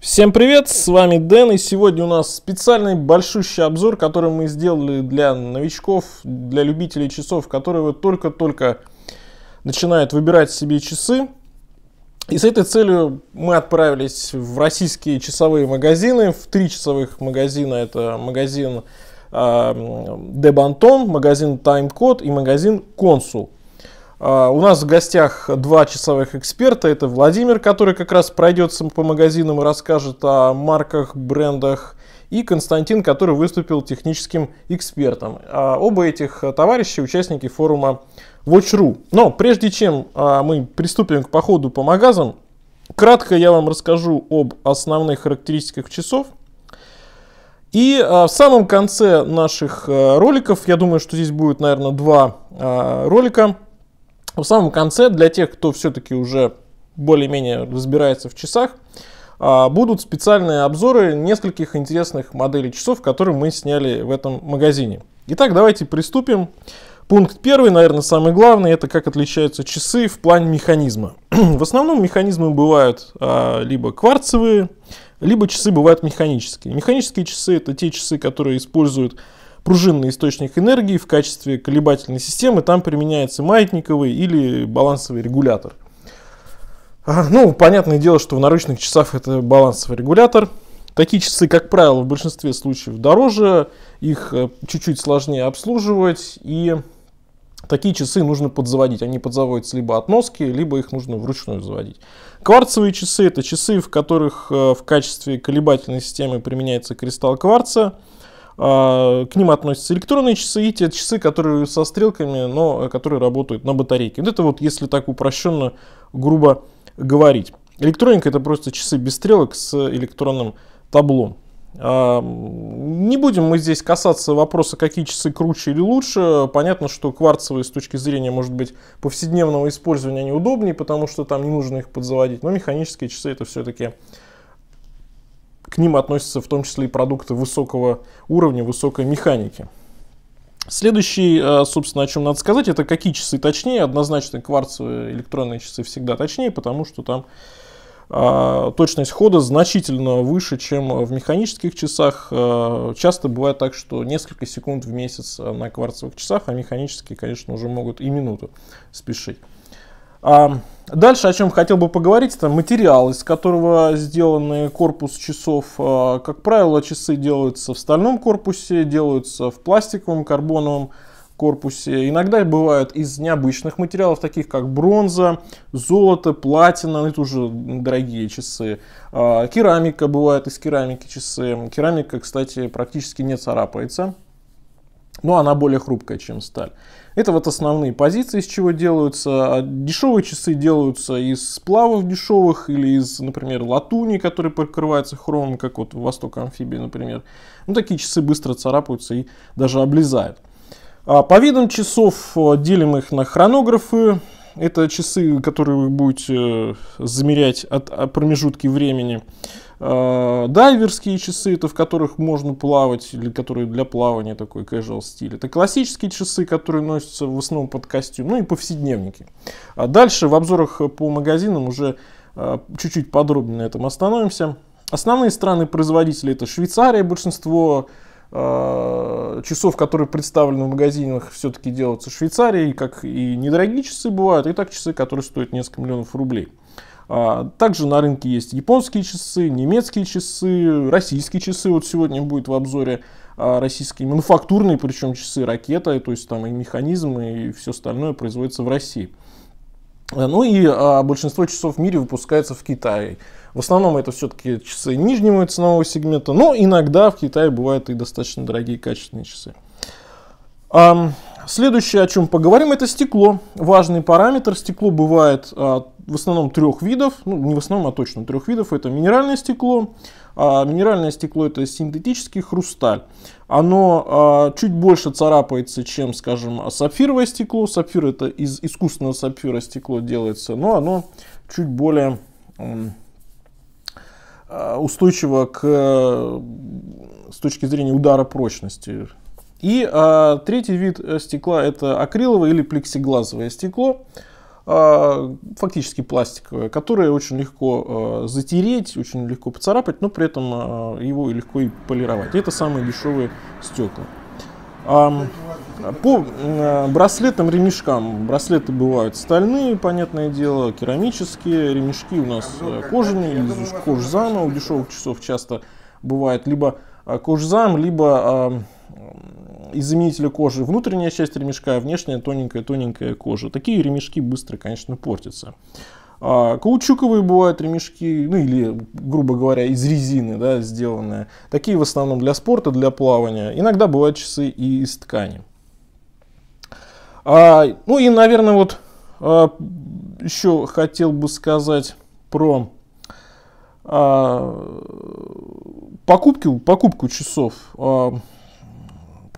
Всем привет, с вами Дэн, и сегодня у нас специальный большущий обзор, который мы сделали для новичков, для любителей часов, которые вот только-только начинают выбирать себе часы. И с этой целью мы отправились в российские часовые магазины, в 3 часовых магазина. Это магазин де bon ton, магазин Time Code и магазин Консул. У нас в гостях 2 часовых эксперта. Это Владимир, который как раз пройдется по магазинам и расскажет о марках, брендах. И Константин, который выступил техническим экспертом. Оба этих товарища участники форума Watch.ru. Но прежде чем мы приступим к походу по магазам, кратко я вам расскажу об основных характеристиках часов. И в самом конце наших роликов, я думаю, что здесь будет, наверное, 2 ролика. В самом конце, для тех, кто все-таки уже более-менее разбирается в часах, будут специальные обзоры нескольких интересных моделей часов, которые мы сняли в этом магазине. Итак, давайте приступим. Пункт первый, наверное, самый главный, это как отличаются часы в плане механизма. В основном механизмы бывают либо кварцевые, либо часы бывают механические. Механические часы — это те часы, которые используют пружинный источник энергии в качестве колебательной системы, там применяется маятниковый или балансовый регулятор. Ну, понятное дело, что в наручных часах это балансовый регулятор. Такие часы, как правило, в большинстве случаев дороже, их чуть-чуть сложнее обслуживать, и такие часы нужно подзаводить. Они подзаводятся либо от носки, либо их нужно вручную заводить. Кварцевые часы — это часы, в которых в качестве колебательной системы применяется кристалл кварца. К ним относятся электронные часы и те часы, которые со стрелками, но которые работают на батарейке. Вот это вот, если так упрощенно, грубо говорить. Электроника — это просто часы без стрелок с электронным табло. Не будем мы здесь касаться вопроса, какие часы круче или лучше. Понятно, что кварцевые с точки зрения, может быть, повседневного использования они удобнее, потому что там не нужно их подзаводить. Но механические часы — это все-таки... К ним относятся в том числе и продукты высокого уровня, высокой механики. Следующий, собственно, о чем надо сказать, это какие часы точнее. Однозначно кварцевые электронные часы всегда точнее, потому что там точность хода значительно выше, чем в механических часах. Часто бывает так, что несколько секунд в месяц на кварцевых часах, а механические, конечно, уже могут и минуту спешить. Дальше, о чем хотел бы поговорить, это материал, из которого сделаны корпус часов. Как правило, часы делаются в стальном корпусе, делаются в пластиковом, карбоновом корпусе. Иногда бывают из необычных материалов, таких как бронза, золото, платина, это уже дорогие часы. Керамика, бывает из керамики часы. Керамика, кстати, практически не царапается, но она более хрупкая, чем сталь. Это вот основные позиции, из чего делаются. Дешевые часы делаются из сплавов дешевых или из, например, латуни, которые покрываются хромом, как вот в Seiko Amphibia, например. Ну, такие часы быстро царапаются и даже облезают. По видам часов делим их на хронографы. Это часы, которые вы будете замерять от промежутки времени. Дайверские часы, это в которых можно плавать, или которые для плавания, такой casual стиль. Это классические часы, которые носятся в основном под костюм, ну и повседневники. А дальше в обзорах по магазинам уже чуть-чуть подробнее на этом остановимся. Основные страны-производители — это Швейцария. Большинство часов, которые представлены в магазинах, все-таки делаются в Швейцарии, как и недорогие часы бывают, и так часы, которые стоят несколько миллионов рублей. Также на рынке есть японские часы, немецкие часы, российские часы. Вот сегодня будет в обзоре российские мануфактурные, причем часы Ракета, то есть там и механизм, и все остальное производится в России. Ну и большинство часов в мире выпускается в Китае. В основном это все-таки часы нижнего ценового сегмента, но иногда в Китае бывают и достаточно дорогие качественные часы. Следующее, о чем поговорим, это стекло. Важный параметр. Стекло бывает в основном 3 видов. Ну, не в основном, а точно 3 видов. Это минеральное стекло. Минеральное стекло — это синтетический хрусталь. Оно чуть больше царапается, чем, скажем, сапфировое стекло. Сапфир — это из искусственного сапфира стекло делается, но оно чуть более устойчиво с точки зрения удара прочности. И третий вид стекла — это акриловое или плексиглазовое стекло. фактически пластиковое, которое очень легко затереть, очень легко поцарапать, но при этом его легко и полировать. Это самые дешевые стекла. По браслетам, ремешкам. Браслеты бывают стальные, понятное дело, керамические. Ремешки у нас кожаные, из кожзама. У дешевых часов часто бывает либо кожзам, либо из заменителя кожи внутренняя часть ремешка, а внешняя тоненькая-тоненькая кожа. Такие ремешки быстро, конечно, портятся. Каучуковые бывают ремешки, ну или, грубо говоря, из резины, да, сделанные. Такие в основном для спорта, для плавания. Иногда бывают часы и из ткани. Ну и, наверное, вот еще хотел бы сказать про покупку часов.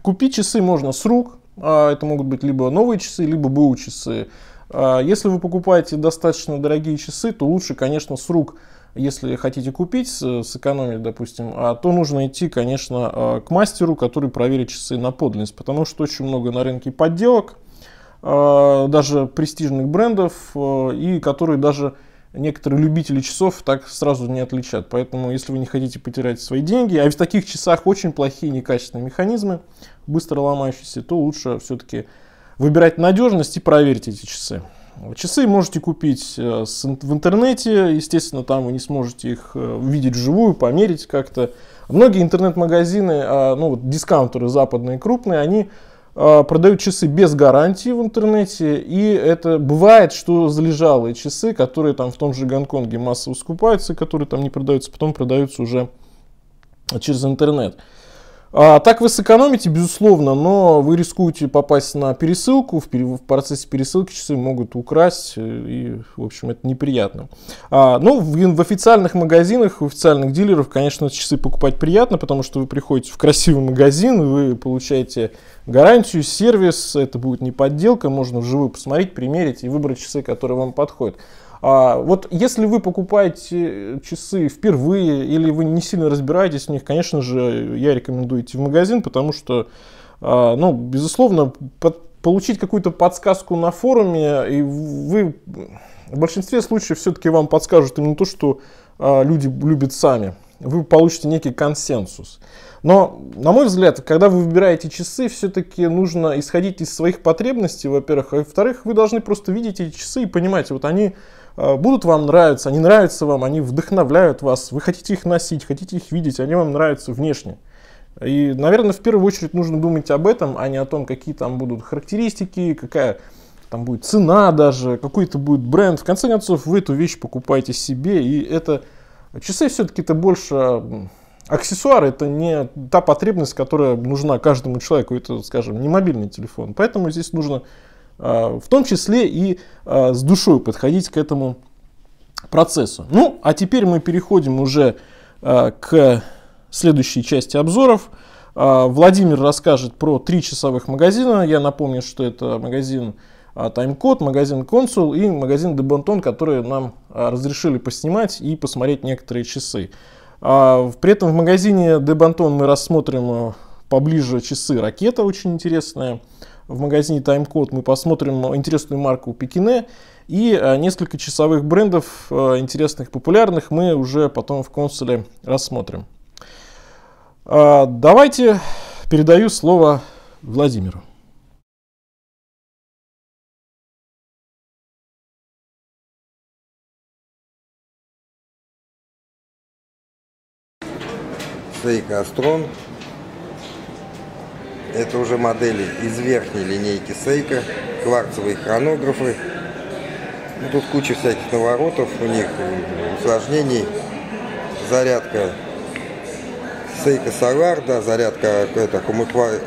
Купить часы можно с рук, это могут быть либо новые часы, либо БУ часы. Если вы покупаете достаточно дорогие часы, то лучше, конечно, с рук, если хотите купить, сэкономить, допустим, то нужно идти, конечно, к мастеру, который проверит часы на подлинность, потому что очень много на рынке подделок, даже престижных брендов, и которые даже некоторые любители часов так сразу не отличат. Поэтому, если вы не хотите потерять свои деньги, а в таких часах очень плохие некачественные механизмы, быстро ломающиеся, то лучше все-таки выбирать надежность и проверить эти часы. Часы можете купить в интернете, естественно, там вы не сможете их увидеть вживую, померить как-то. Многие интернет-магазины, ну вот дискаунтеры западные, крупные, они продают часы без гарантии в интернете, и это бывает, что залежалые часы, которые там в том же Гонконге массово скупаются, которые там не продаются, потом продаются уже через интернет. Так вы сэкономите, безусловно, но вы рискуете попасть на пересылку, в процессе пересылки часы могут украсть, и, в общем, это неприятно. Но в официальных магазинах, у официальных дилеров, конечно, часы покупать приятно, потому что вы приходите в красивый магазин, вы получаете гарантию, сервис, это будет не подделка, можно вживую посмотреть, примерить и выбрать часы, которые вам подходят. Вот если вы покупаете часы впервые или вы не сильно разбираетесь в них, конечно же, я рекомендую идти в магазин, потому что, ну, безусловно, получить какую-то подсказку на форуме, и вы в большинстве случаев все-таки вам подскажут именно то, что люди любят сами. Вы получите некий консенсус. Но, на мой взгляд, когда вы выбираете часы, все-таки нужно исходить из своих потребностей, во-первых. А во-вторых, вы должны просто видеть эти часы и понимать, вот они будут вам нравиться, они нравятся вам, они вдохновляют вас, вы хотите их носить, хотите их видеть, они вам нравятся внешне. И, наверное, в первую очередь нужно думать об этом, а не о том, какие там будут характеристики, какая там будет цена даже, какой-то будет бренд. В конце концов, вы эту вещь покупаете себе, и это часы все-таки это больше аксессуары, это не та потребность, которая нужна каждому человеку, это, скажем, не мобильный телефон. Поэтому здесь нужно в том числе и с душой подходить к этому процессу. Ну, а теперь мы переходим уже к следующей части обзоров. Владимир расскажет про 3 часовых магазина. Я напомню, что это магазин Time Code, магазин Консул и магазин de bon ton, которые нам разрешили поснимать и посмотреть некоторые часы. При этом в магазине de bon ton мы рассмотрим поближе часы «Ракета», очень интересные. В магазине Time Code мы посмотрим интересную марку Pequignet и несколько часовых брендов интересных, популярных мы уже потом в Консуле рассмотрим. Давайте передаю слово Владимиру. Seiko Astron. Это уже модели из верхней линейки Seiko, кварцевые хронографы. Ну, тут куча всяких наворотов у них, усложнений. Зарядка Seiko Solar, да, зарядка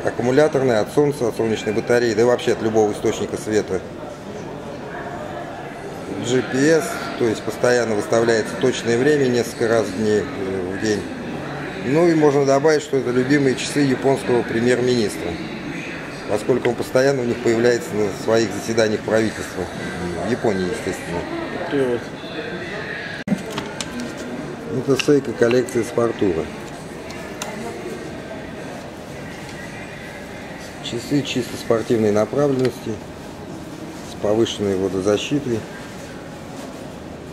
аккумуляторная от солнца, от солнечной батареи, да и вообще от любого источника света. GPS, то есть постоянно выставляется точное время несколько раз в день. Ну и можно добавить, что это любимые часы японского премьер-министра, поскольку он постоянно у них появляется на своих заседаниях правительства, в Японии, естественно. Привет. Это Seiko коллекция Спортура. Часы чисто спортивной направленности, с с повышенной водозащитой.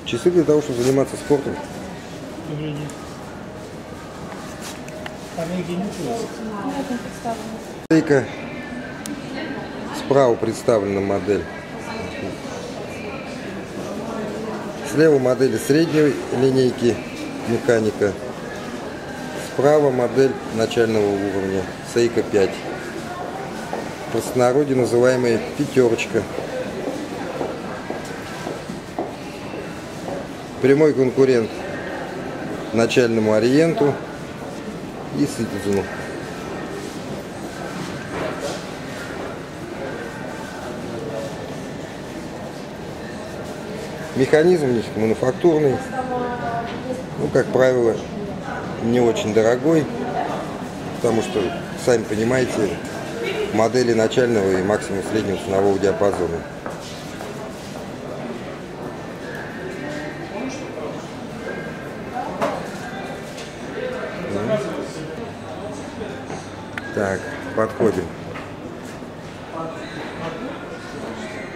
Часы для того, чтобы заниматься спортом. Seiko. Справа представлена модель. Слева модели средней линейки механика. Справа модель начального уровня Seiko 5. В простонародье называемая пятерочка. Прямой конкурент начальному ориенту и Citizen. Механизм у них мануфактурный, ну, как правило, не очень дорогой, потому что, сами понимаете, модели начального и максимум среднего ценового диапазона. Так, подходим.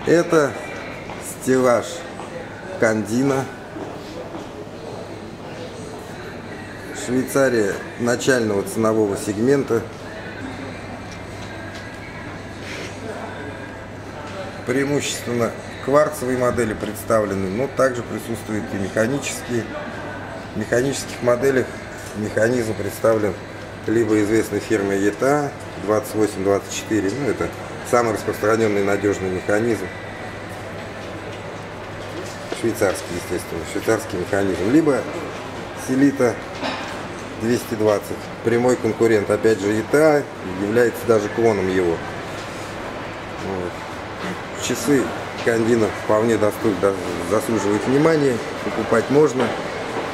Это стеллаж Кандина. Швейцария начального ценового сегмента. Преимущественно кварцевые модели представлены, но также присутствуют и механические. В механических моделях механизм представлен либо известной фирмой ETA 2824, ну, это самый распространенный надежный механизм, швейцарский, естественно, швейцарский механизм, либо Селита 220, прямой конкурент, опять же, ETA, является даже клоном его. Вот. Часы Кандина вполне заслуживают внимания, покупать можно,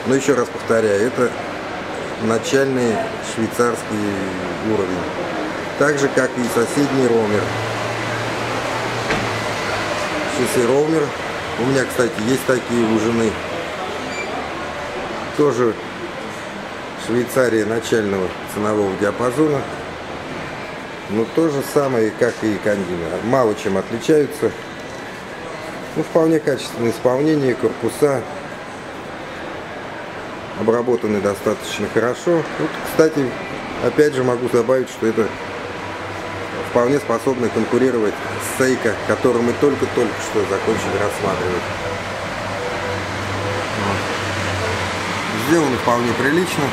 но еще раз повторяю, это начальный швейцарский уровень, так же как и соседний Roamer. Часы Roamer у меня, кстати, есть такие у жены, тоже Швейцария начального ценового диапазона, но то же самое, как и Кандина, мало чем отличаются, ну, вполне качественное исполнение, корпуса обработаны достаточно хорошо. Вот, кстати, опять же могу добавить, что это вполне способны конкурировать с Seiko, который мы только-только что закончили рассматривать. Вот. Сделано вполне прилично.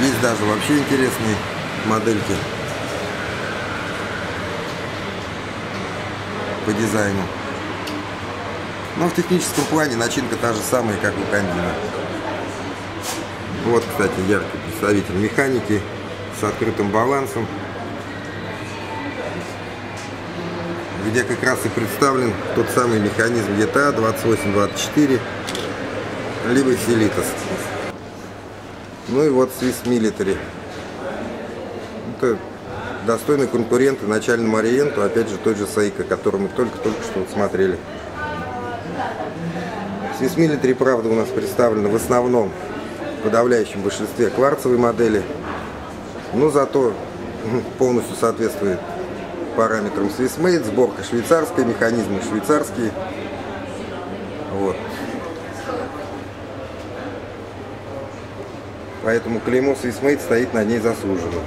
Есть даже вообще интересные модельки по дизайну. Но в техническом плане начинка та же самая, как у Кандина. Вот, кстати, яркий представитель механики с открытым балансом, где как раз и представлен тот самый механизм ETA 2824, либо Селитас. Ну и вот Swiss Military. Это достойный конкурент начальному ориенту, опять же, той же Seiko, которую мы только-только что смотрели. Swiss Military, правда, у нас представлены в основном, в подавляющем большинстве, кварцевые модели, но зато полностью соответствует параметрам Swissmade, сборка швейцарская, механизмы швейцарские. Вот. Поэтому клеймо Swissmade стоит на ней заслуженно.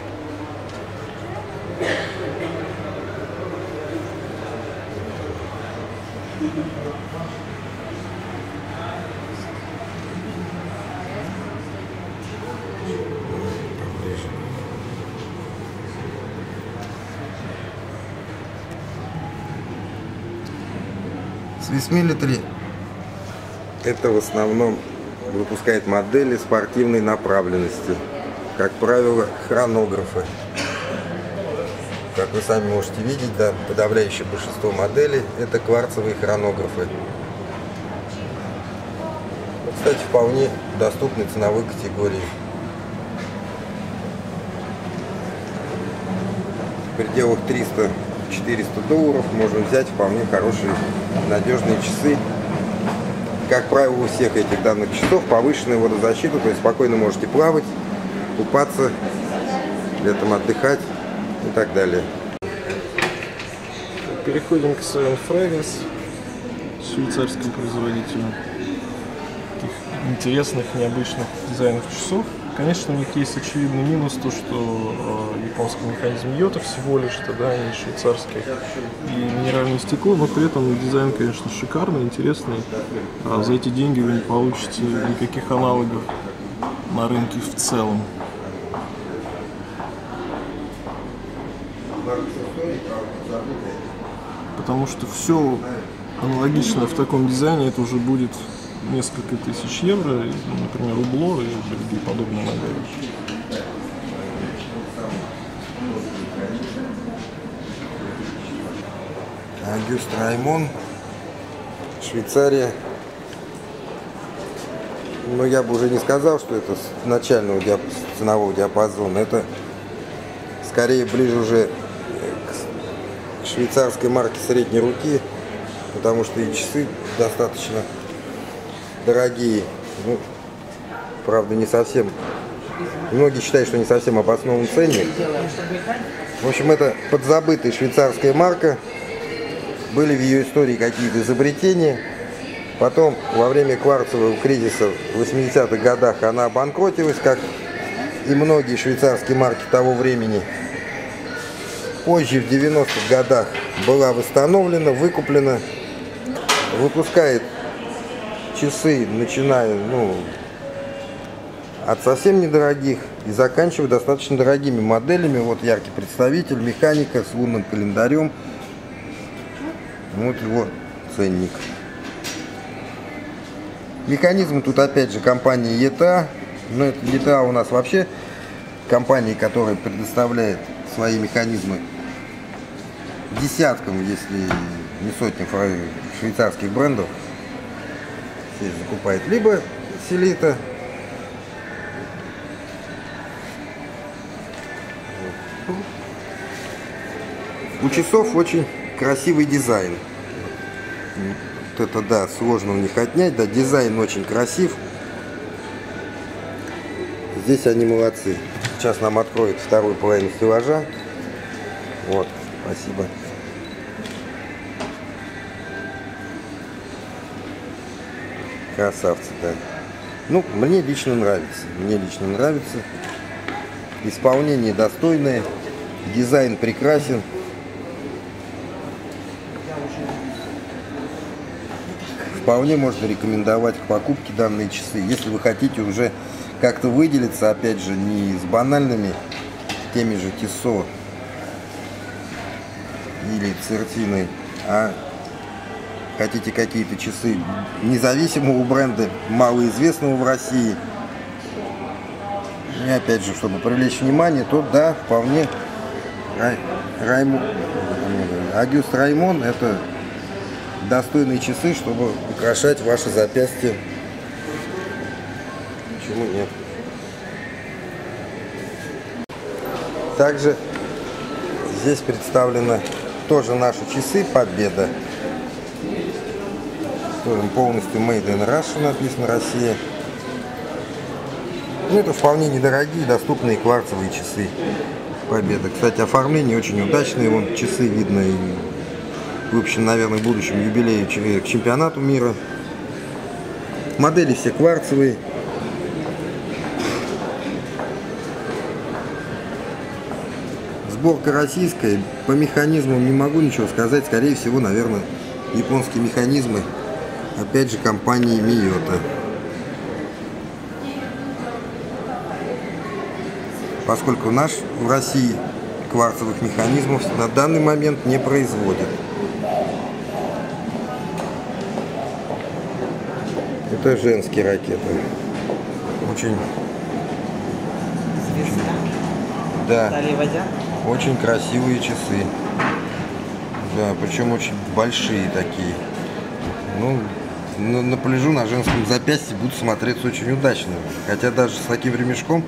Swiss Military это в основном выпускает модели спортивной направленности, как правило, хронографы. Как вы сами можете видеть, да, подавляющее большинство моделей это кварцевые хронографы. Кстати, вполне доступной ценовой категории. В пределах $300–400 можно взять вполне хорошие надежные часы. Как правило, у всех этих данных часов повышенная водозащита, то есть спокойно можете плавать, купаться, летом отдыхать и так далее. Переходим к своему Фрайс, швейцарскому производителю таких интересных, необычных дизайнов часов. Конечно, у них есть очевидный минус, то что японский механизм Йота всего лишь, да, не швейцарский, и минеральное стекло, но при этом дизайн, конечно, шикарный, интересный. А за эти деньги вы не получите никаких аналогов на рынке в целом. Потому что все аналогичное в таком дизайне, это уже будет несколько тысяч евро, например, Hublot и другие подобные модели. Auguste Reymond, Швейцария. Но я бы уже не сказал, что это с начального ценового диапазона. Это скорее ближе уже к швейцарской марке средней руки, потому что и часы достаточно дорогие, ну, правда, не совсем, многие считают, что не совсем обоснован ценник. В общем, это подзабытая швейцарская марка, были в ее истории какие-то изобретения, потом во время кварцевого кризиса в 80-х годах она обанкротилась, как и многие швейцарские марки того времени. Позже, в 90-х годах, была восстановлена, выкуплена, выпускает часы, начиная, ну, от совсем недорогих и заканчивая достаточно дорогими моделями. Вот яркий представитель, механика с лунным календарем. Вот его ценник. Механизм тут опять же компания ETA. Но это ETA у нас вообще компания, которая предоставляет свои механизмы десяткам, если не сотням швейцарских брендов. Здесь закупает либо Селита, у часов очень красивый дизайн, вот это да, сложно у них отнять, да, дизайн очень красив, здесь они молодцы. Сейчас нам откроют вторую половину стеллажа. Вот, спасибо. Красавцы, да. Ну, мне лично нравится. Мне лично нравится. Исполнение достойное. Дизайн прекрасен. Вполне можно рекомендовать к покупке данные часы. Если вы хотите уже как-то выделиться, опять же, не с банальными, теми же Тисо или Цертиной, а хотите какие-то часы независимого бренда, малоизвестного в России, и опять же, чтобы привлечь внимание, то да, вполне Auguste Reymond — это достойные часы, чтобы украшать ваши запястья. Почему нет? Также здесь представлены тоже наши часы «Победа». Полностью Made in Russia, написано «Россия». Ну, это вполне недорогие, доступные кварцевые часы «Победа». Кстати, оформление очень удачное. Вон часы видно и выпущены, наверное, в будущем юбилее к чемпионату мира. Модели все кварцевые. Сборка российская. По механизмам не могу ничего сказать. Скорее всего, наверное, японские механизмы. Опять же, компании Мильята. Поскольку наш в России кварцевых механизмов на данный момент не производит. Это женские ракеты. Очень... Да. Очень красивые часы. Да, причем очень большие такие. Ну, на пляжу на женском запястье будут смотреться очень удачно. Хотя даже с таким ремешком,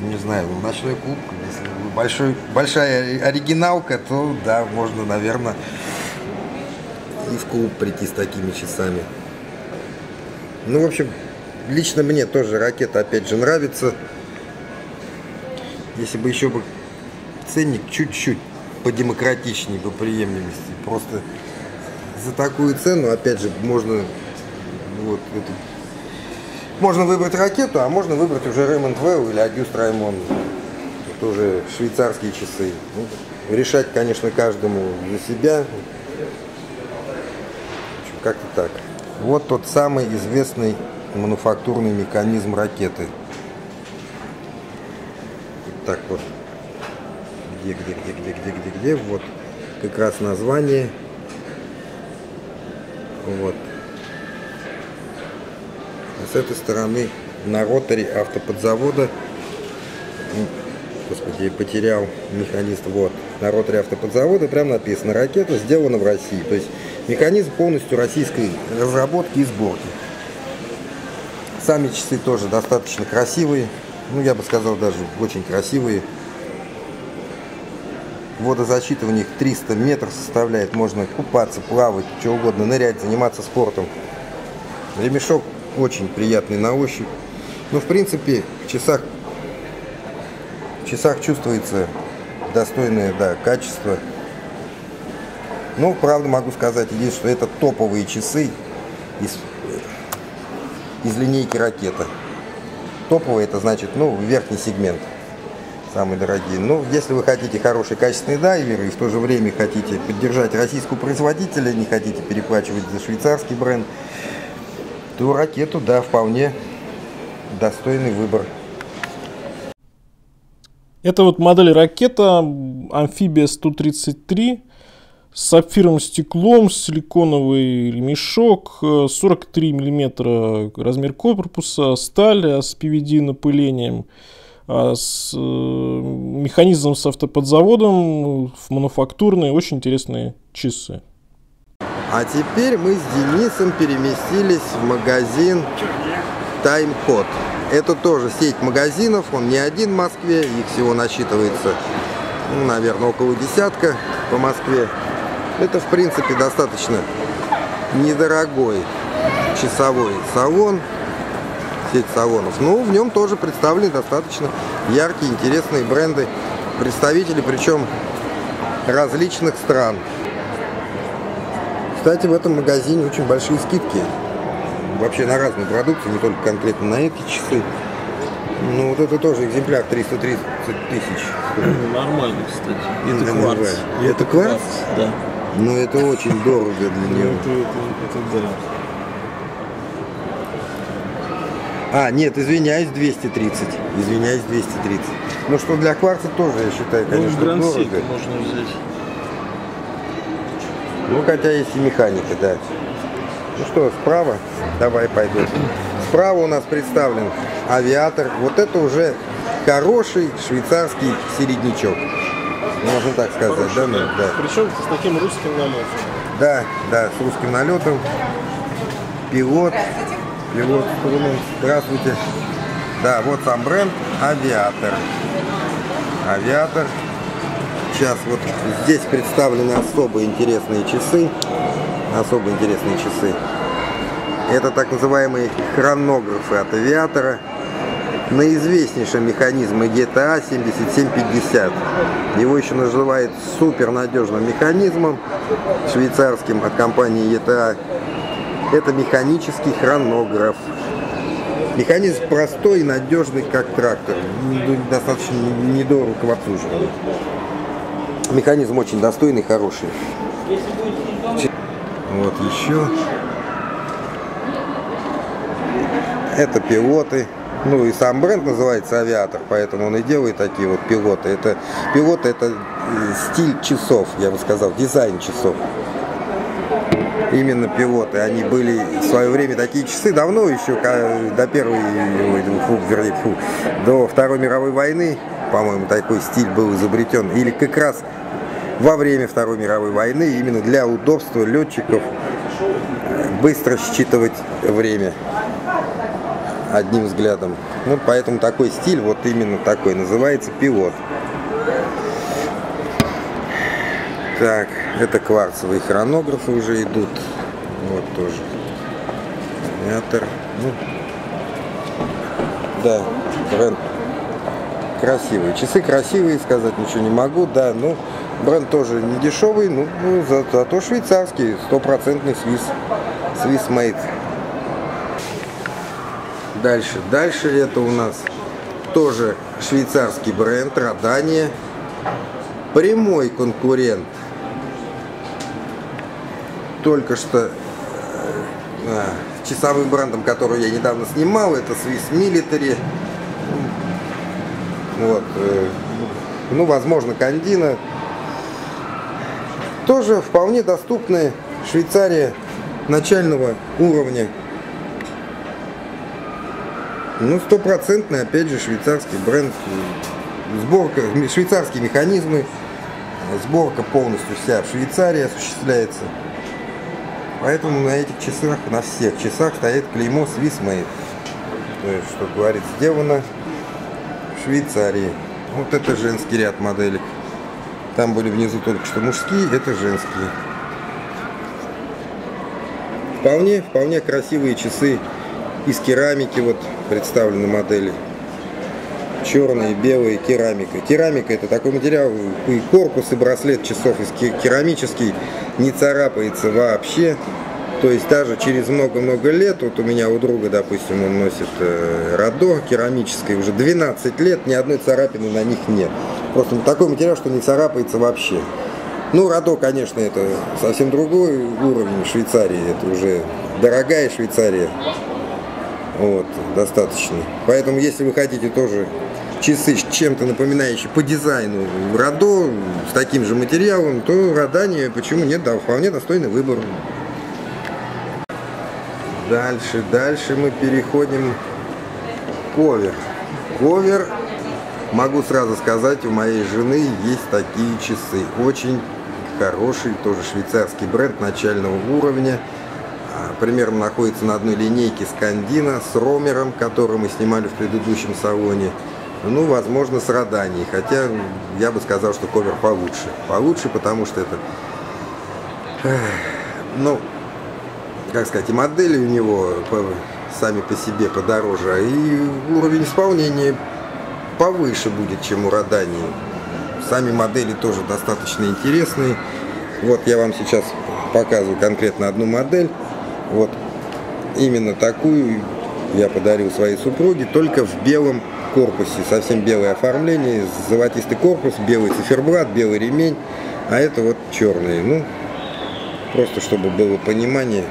не знаю, ночной клуб, если большая оригиналка, то да, можно, наверное, и в клуб прийти с такими часами. Ну, в общем, лично мне тоже ракета опять же нравится. Если бы еще бы ценник чуть-чуть подемократичнее, по приемлемости. Просто за такую цену, опять же, можно, вот, это, можно выбрать ракету, а можно выбрать уже Raymond Weil или Auguste Reymond. Тоже швейцарские часы. Ну, решать, конечно, каждому для себя. Как-то так. Вот тот самый известный мануфактурный механизм ракеты. Вот так вот. Где. Вот как раз название. Вот. А с этой стороны на роторе автоподзавода. Господи, я потерял механизм. Вот. На роторе автоподзавода прям написано: ракета сделана в России. То есть механизм полностью российской разработки и сборки. Сами часы тоже достаточно красивые. Ну, я бы сказал, даже очень красивые. Водозащита в них 300 метров составляет. Можно купаться, плавать, что угодно, нырять, заниматься спортом. Ремешок очень приятный на ощупь. Ну, в принципе, в часах чувствуется достойное, да, качество. Ну, правда, могу сказать, единственное, что это топовые часы из линейки ракета. Топовые — это значит, ну, верхний сегмент, самые дорогие. Но если вы хотите хороший качественный дайвер и в то же время хотите поддержать российского производителя, не хотите переплачивать за швейцарский бренд, то ракету, да, вполне достойный выбор. Это вот модель ракета Amphibia 133. С сапфировым стеклом, силиконовый ремешок, 43 мм размер корпуса, сталь с PVD напылением, с механизмом с автоподзаводом, мануфактурные, очень интересные часы. А теперь мы с Денисом переместились в магазин Time Code. Это тоже сеть магазинов, он не один в Москве, их всего насчитывается, ну, наверное, около десятка по Москве. Это, в принципе, достаточно недорогой часовой салон, сеть салонов. Но в нем тоже представлены достаточно яркие, интересные бренды, представители, причем различных стран. Кстати, в этом магазине очень большие скидки. Вообще на разные продукты, не только конкретно на эти часы. Ну, вот это тоже экземпляр 330 тысяч. Нормально, кстати. Это кварц. Это кварц? Да. Но это очень дорого для него. Это да. А, нет, извиняюсь, 230. Извиняюсь, 230. Ну, что для кварца тоже, я считаю, конечно, дорого. Ну, грансик можно взять. Ну, хотя есть и механика, да. Ну что, справа? Давай пойдем. Справа у нас представлен авиатор. Вот это уже хороший швейцарский середнячок. Можно так сказать, хороший, да? Причем с таким русским налетом. Да, с русским налетом. Пилот. Здравствуйте. Да, вот сам бренд авиатор. Авиатор. Сейчас вот здесь представлены особо интересные часы. Это так называемые хронографы от авиатора на известнейшем механизме ETA 2824. Его еще называют супернадежным механизмом швейцарским от компании ETA. Это механический хронограф. Механизм простой и надежный, как трактор. Достаточно недорого в обслуживании. Механизм очень достойный, хороший. Вот еще. Это пилоты. Ну и сам бренд называется авиатор, поэтому он и делает такие вот пилоты. Пилоты это стиль часов, я бы сказал, дизайн часов. Именно пилоты. Они были в свое время такие часы давно, еще до Второй мировой войны, по-моему, такой стиль был изобретен. Или как раз во время Второй мировой войны, именно для удобства летчиков быстро считывать время одним взглядом. Ну, поэтому такой стиль, вот именно такой, называется пилот. Так, это кварцевые хронографы уже идут. Вот тоже. Авиатор. Ну, да, бренд красивые. Часы красивые, сказать ничего не могу, да, ну, Бренд тоже не дешевый, но зато швейцарский, стопроцентный Swissmade. Дальше это у нас тоже швейцарский бренд Радания. Прямой конкурент. Только что часовым брендом, который я недавно снимал, это Swiss Military. Вот. Ну, возможно, Кандина. Тоже вполне доступны в Швейцарии начального уровня. Ну, стопроцентный, опять же, швейцарский бренд. Сборка, швейцарские механизмы. Сборка полностью вся в Швейцарии осуществляется. Поэтому на этих часах, на всех часах стоит клеймо Swissmade. То есть, что говорит, сделано в Швейцарии. Вот это женский ряд моделек. Там были внизу только что мужские, это женские. Вполне красивые часы из керамики. Вот представлены модели. Черные, белые, керамика. Керамика — это такой материал, и корпус, и браслет часов керамический, не царапается вообще. То есть даже через много-много лет, вот у меня у друга, допустим, он носит Радо керамическое, уже 12 лет, ни одной царапины на них нет. Просто такой материал, что не царапается вообще. Ну, Радо, конечно, это совсем другой уровень Швейцарии, это уже дорогая Швейцария, вот, достаточно. Поэтому, если вы хотите тоже часы чем-то напоминающие по дизайну Радо, с таким же материалом, то Радания, почему нет, да, вполне достойный выбор. Дальше мы переходим к Ковер. Ковер, могу сразу сказать, у моей жены есть такие часы. Очень хороший, тоже швейцарский бренд начального уровня. Примерно находится на одной линейке с Кандина, с Роумером, который мы снимали в предыдущем салоне. Ну, возможно, с Раданией. Хотя я бы сказал, что Ковер получше. Получше, потому что это... Ну... Как сказать, и модели у него сами по себе подороже, и уровень исполнения повыше будет, чем у Радании. Сами модели тоже достаточно интересные. Вот я вам сейчас показываю конкретно одну модель. Вот именно такую я подарил своей супруге, только в белом корпусе. Совсем белое оформление, золотистый корпус, белый циферблат, белый ремень, а это вот черный. Ну, просто чтобы было понимание,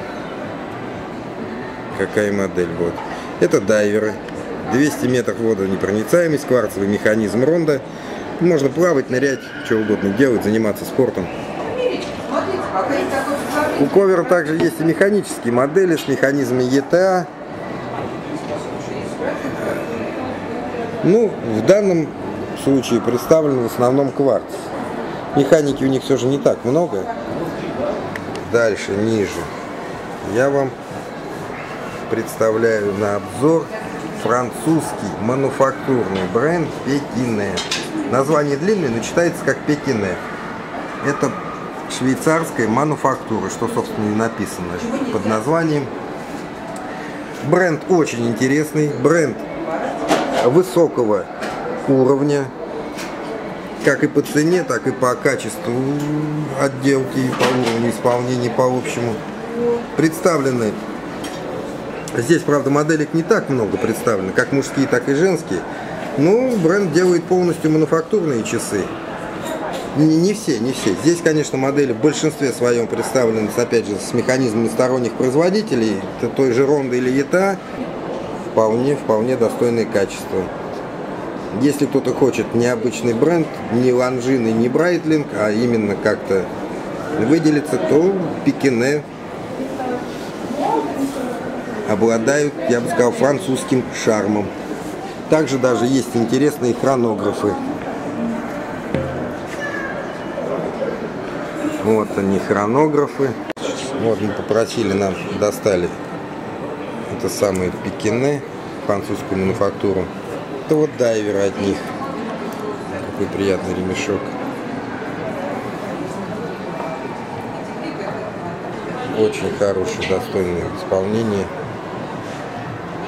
какая модель. Вот это дайверы, 200 метров водонепроницаемость, кварцевый механизм Ронда, можно плавать, нырять, что угодно делать, заниматься спортом. У Ковера также есть и механические модели с механизмами ETA. Ну, в данном случае представлен в основном кварц, механики у них все же не так много. Дальше, ниже я вам представляю на обзор французский мануфактурный бренд Pequignet. Название длинное, но читается как Pequignet. Это швейцарская мануфактура, что, собственно, и написано под названием. Бренд очень интересный, бренд высокого уровня, как и по цене, так и по качеству отделки, по уровню исполнения, по общему. Представлены здесь, правда, моделек не так много представлено, как мужские, так и женские. Но бренд делает полностью мануфактурные часы. Не все. Здесь, конечно, модели в большинстве своем представлены, опять же, с механизмами сторонних производителей, той же Ронды или ETA. Вполне достойные качества. Если кто-то хочет необычный бренд, не Longines, не Брайтлинг, а именно как-то выделиться, то Pequignet обладают, я бы сказал, французским шармом. Также даже есть интересные хронографы. Вот они, хронографы. Вот мы попросили, нам достали это самое Pequignet, французскую мануфактуру. Это вот дайверы от них. Какой приятный ремешок. Очень хорошее, достойное исполнение.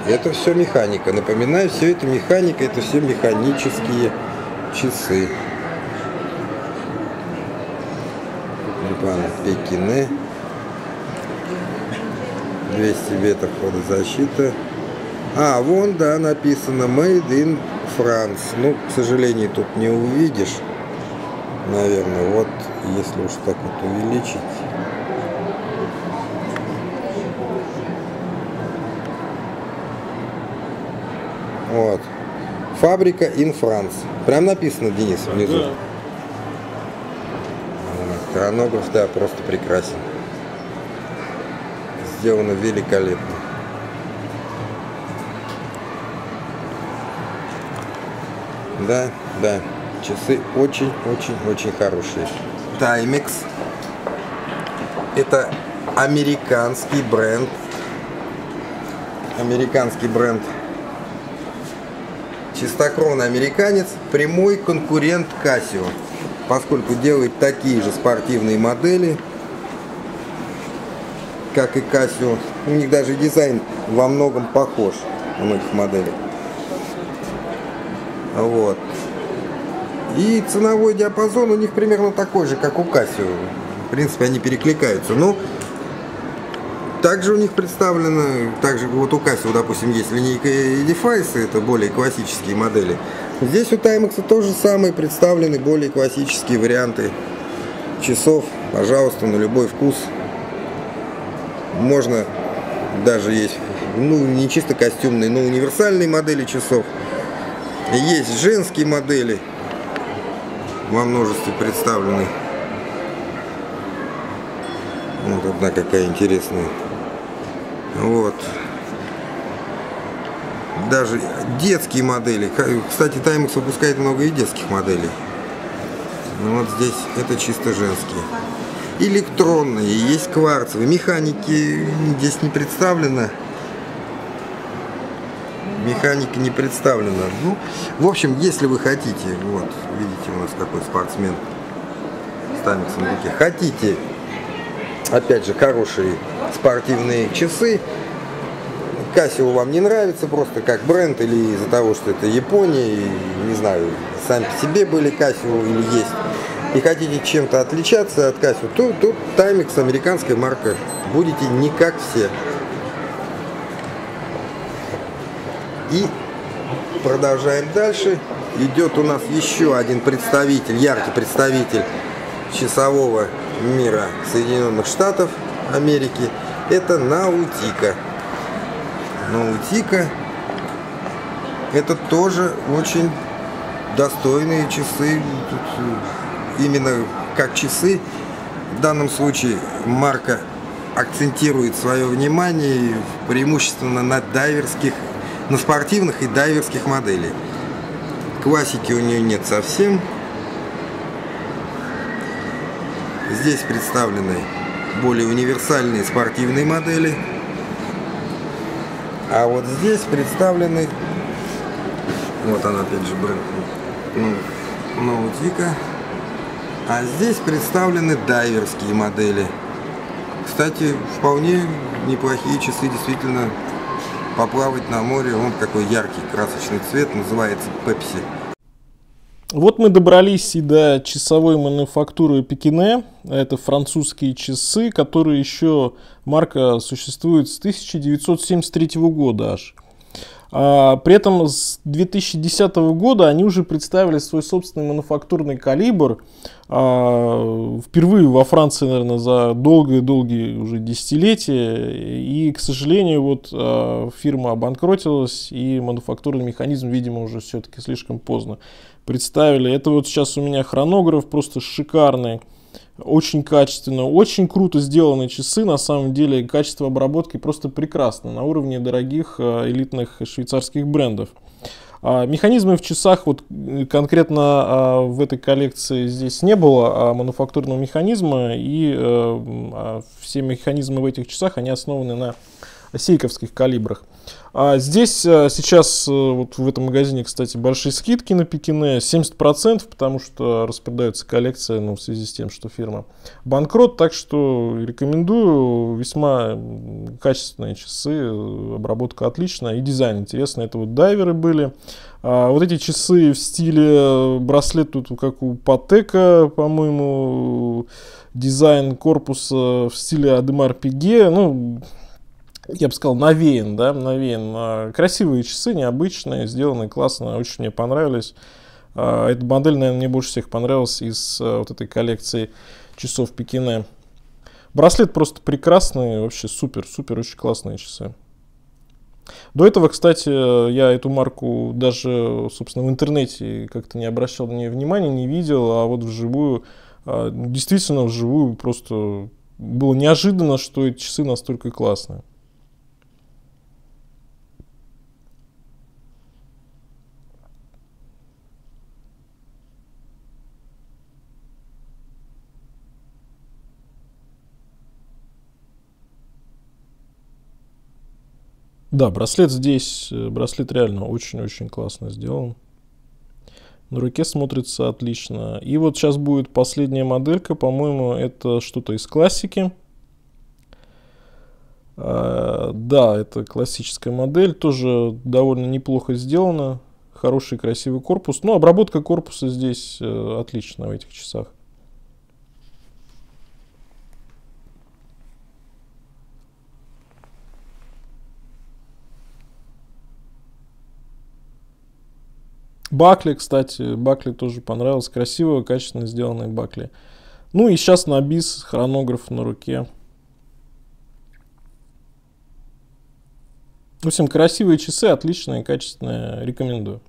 Это все механика. Напоминаю, все это механика, это все механические часы. тюльпан Пекине, 200 веток водозащита. А, вон, да, написано Made in France. Ну, к сожалению, тут не увидишь. Наверное, вот, если уж так вот увеличить. Вот. Фабрика in France. Прям написано, Денис, внизу. Коронограф, да, просто прекрасен. Сделано великолепно. Да, да. Часы очень-очень-очень хорошие. Timex. Это американский бренд. Американский бренд. Чистокровный американец, прямой конкурент Casio, поскольку делает такие же спортивные модели, как и Casio. У них даже дизайн во многом похож на многих моделей. Вот. И ценовой диапазон у них примерно такой же, как у Casio. В принципе, они перекликаются. Но также у них представлено, также вот у Casio, допустим, есть линейка Edifice, это более классические модели. Здесь у Timex тоже самые представлены более классические варианты часов. Пожалуйста, на любой вкус. Можно даже есть, ну, не чисто костюмные, но универсальные модели часов. Есть женские модели, во множестве представлены. Вот одна какая интересная. Вот. Даже детские модели. Кстати, Timex выпускает много и детских моделей. Вот здесь это чисто женские. Электронные, есть кварцевые. Механики здесь не представлено. Механика не представлена. Ну, в общем, если вы хотите, вот, видите, у нас какой спортсмен с Timex на руке. Хотите, опять же, хорошие спортивные часы. Casio вам не нравится просто как бренд, или из-за того, что это Япония, и, не знаю, сами по себе были Casio или есть, и хотите чем-то отличаться от Casio, то тут Timex, американская марка, будете не как все. И продолжаем дальше. Идет у нас еще один представитель, яркий представитель часового мира Соединенных Штатов Америки. Это Наутика. Наутика. Это тоже очень достойные часы. Тут именно как часы. В данном случае марка акцентирует свое внимание преимущественно на дайверских, на спортивных и дайверских моделей. Классики у нее нет совсем. Здесь представлены более универсальные спортивные модели. А вот здесь представлены... Вот она опять же бренд. Ну, Наутика. А здесь представлены дайверские модели. Кстати, вполне неплохие часы, действительно. Поплавать на море, он такой яркий красочный цвет, называется Пепси. Вот мы добрались и до часовой мануфактуры Пекине. Это французские часы, которые еще марка существует с 1973 года аж. При этом с 2010 года они уже представили свой собственный мануфактурный калибр. Впервые во Франции, наверное, за долгие-долгие уже десятилетия. И, к сожалению, вот фирма обанкротилась, и мануфактурный механизм, видимо, уже все-таки слишком поздно представили. Это вот сейчас у меня хронограф, просто шикарный. Очень качественно, очень круто сделаны часы, на самом деле качество обработки просто прекрасно, на уровне дорогих элитных швейцарских брендов. Механизмы в часах, вот конкретно в этой коллекции здесь не было мануфактурного механизма, и все механизмы в этих часах, они основаны на сейковских калибрах. А здесь сейчас вот в этом магазине, кстати, большие скидки на Pequignet, 70%, потому что распродается коллекция, ну, в связи с тем, что фирма банкрот. Так что рекомендую, весьма качественные часы, обработка отличная и дизайн интересный. Это вот дайверы были. Вот эти часы в стиле браслет, тут как у Патека, по-моему, дизайн корпуса в стиле Адемар Пиге, ну, я бы сказал, навеян, да, навеян. Красивые часы, необычные, сделаны классно, очень мне понравились. Эта модель, наверное, мне больше всех понравилась из вот этой коллекции часов Pequignet. Браслет просто прекрасный, вообще супер, очень классные часы. До этого, кстати, я эту марку даже, собственно, в интернете как-то не обращал на нее внимания, не видел, а вот вживую, действительно вживую, просто было неожиданно, что эти часы настолько классные. Да, браслет здесь, браслет реально очень-очень классно сделан. На руке смотрится отлично. И вот сейчас будет последняя моделька, по-моему, это что-то из классики. Да, это классическая модель, тоже довольно неплохо сделана. Хороший, красивый корпус. Ну, обработка корпуса здесь отличная в этих часах. Бакли, кстати, Бакли тоже понравилось. Красиво, качественно сделанные Бакли. Ну и сейчас на бис хронограф на руке. В общем, красивые часы, отличные, качественные, рекомендую.